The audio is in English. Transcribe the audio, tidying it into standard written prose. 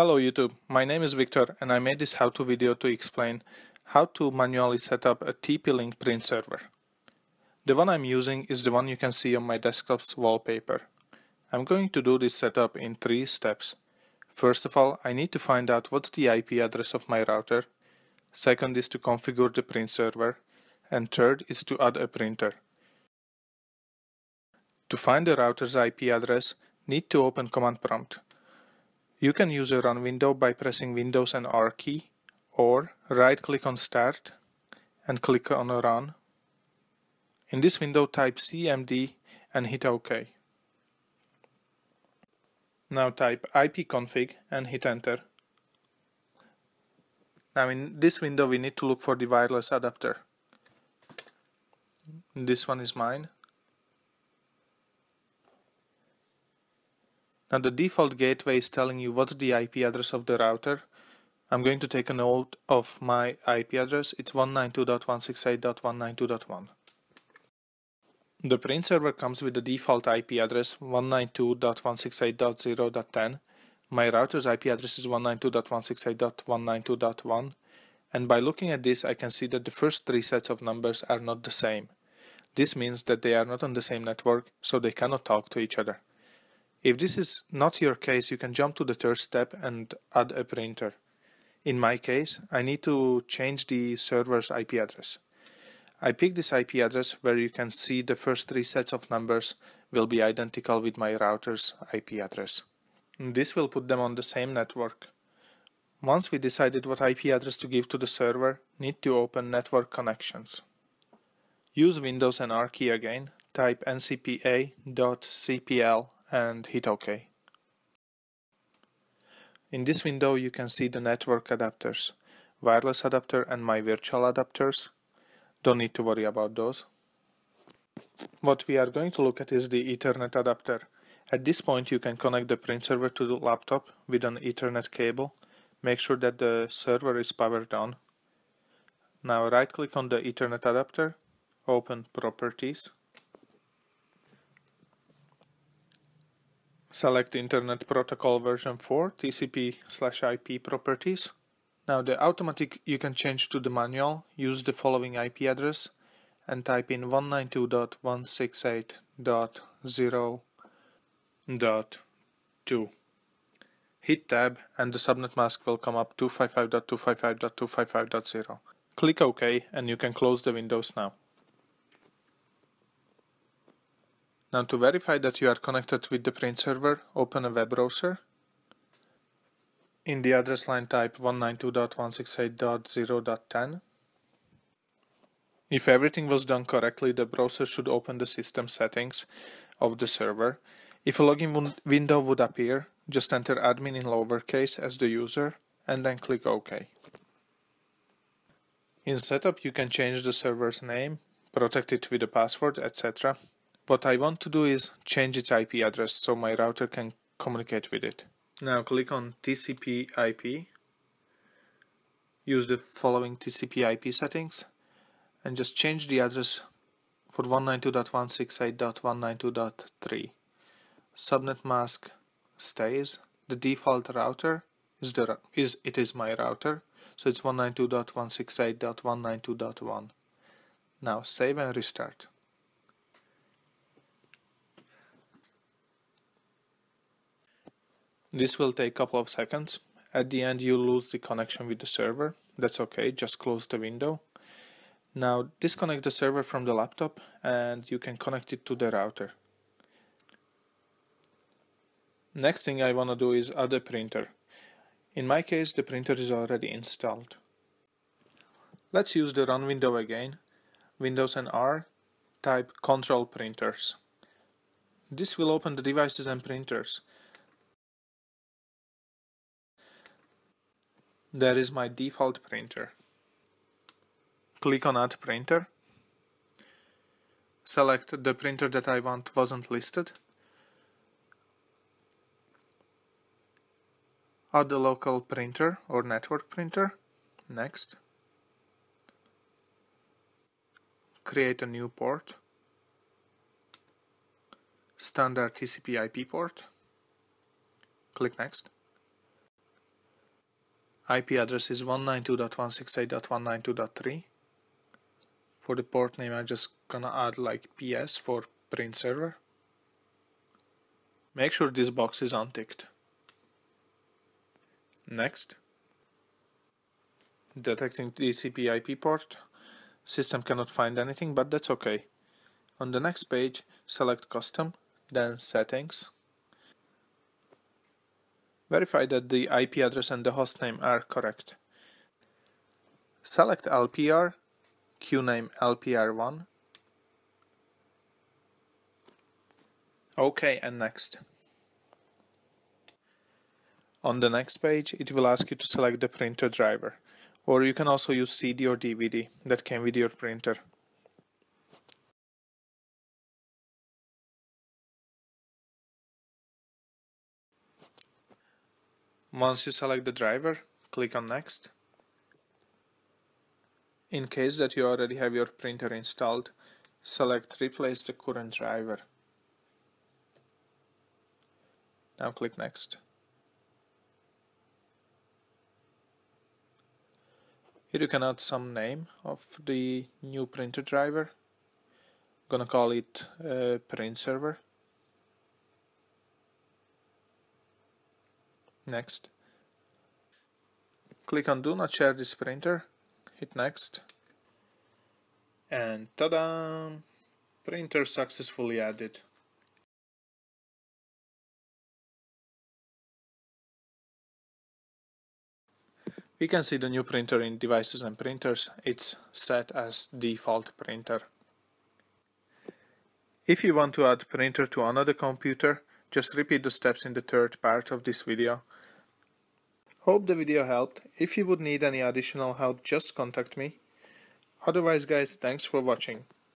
Hello YouTube, my name is Victor and I made this how-to video to explain how to manually set up a TP-Link print server. The one I'm using is the one you can see on my desktop's wallpaper. I'm going to do this setup in 3 steps. First of all, I need to find out what's the IP address of my router. Second is to configure the print server. And third is to add a printer. To find the router's IP address, need to open command prompt. You can use a run window by pressing Windows and R key, or right-click on Start and click on Run. In this window type CMD and hit OK. Now type ipconfig and hit Enter. Now in this window we need to look for the wireless adapter. This one is mine. Now the default gateway is telling you what's the IP address of the router. I'm going to take a note of my IP address. It's 192.168.192.1. The print server comes with the default IP address 192.168.0.10. My router's IP address is 192.168.192.1, and by looking at this I can see that the first 3 sets of numbers are not the same. This means that they are not on the same network, so they cannot talk to each other. If this is not your case, you can jump to the third step and add a printer. In my case, I need to change the server's IP address. I pick this IP address where you can see the first 3 sets of numbers will be identical with my router's IP address. This will put them on the same network. Once we decided what IP address to give to the server, need to open network connections. Use Windows and R key again, type ncpa.cpl and hit OK. In this window you can see the network adapters, wireless adapter and my virtual adapters. Don't need to worry about those. What we are going to look at is the Ethernet adapter. At this point you can connect the print server to the laptop with an Ethernet cable. Make sure that the server is powered on. Now right click on the Ethernet adapter, open Properties. Select Internet Protocol version 4, TCP/IP properties. Now the automatic you can change to the manual. Use the following IP address and type in 192.168.0.2. Hit Tab and the subnet mask will come up 255.255.255.0. Click OK and you can close the windows now. Now to verify that you are connected with the print server, open a web browser. In the address line type 192.168.0.10. If everything was done correctly, the browser should open the system settings of the server. If a login window would appear, just enter admin in lowercase as the user and then click OK. In setup you can change the server's name, protect it with a password, etc. What I want to do is change its IP address so my router can communicate with it. Now click on TCP/IP, use the following TCP/IP settings and just change the address for 192.168.192.3. Subnet mask stays, the default router is my router, so it's 192.168.192.1. Now save and restart. This will take a couple of seconds. At the end you lose the connection with the server. That's okay, just close the window. Now disconnect the server from the laptop and you can connect it to the router. Next thing I want to do is add a printer. In my case the printer is already installed. Let's use the run window again. Windows and R, type Control Printers. This will open the devices and printers. There is my default printer. Click on Add Printer. Select the printer that I want wasn't listed. Add the local printer or network printer. Next. Create a new port. Standard TCP/IP port. Click Next. IP address is 192.168.192.3. For the port name, I'm just gonna add like PS for print server. Make sure this box is unticked. Next, detecting TCP IP port. System cannot find anything, but that's okay. On the next page, select Custom, then Settings. Verify that the IP address and the hostname are correct. Select LPR, QNAME LPR1. OK and Next. On the next page, it will ask you to select the printer driver, or you can also use CD or DVD that came with your printer. Once you select the driver, click on Next. In case that you already have your printer installed, select Replace the current driver. Now click Next. Here you can add some name of the new printer driver. I'm gonna call it print server. Next. Click on Do Not Share This Printer. Hit Next. And ta-da! Printer successfully added. We can see the new printer in Devices and Printers. It's set as default printer. If you want to add printer to another computer, just repeat the steps in the third part of this video. Hope the video helped. If you would need any additional help, just contact me. Otherwise guys, thanks for watching.